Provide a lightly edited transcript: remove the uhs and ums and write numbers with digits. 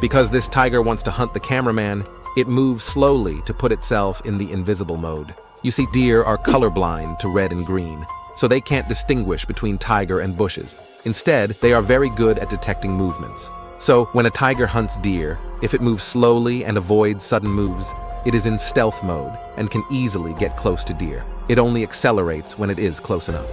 Because this tiger wants to hunt the cameraman, it moves slowly to put itself in the invisible mode. You see, deer are colorblind to red and green, so they can't distinguish between tiger and bushes. Instead, they are very good at detecting movements. So, when a tiger hunts deer, if it moves slowly and avoids sudden moves, it is in stealth mode and can easily get close to deer. It only accelerates when it is close enough.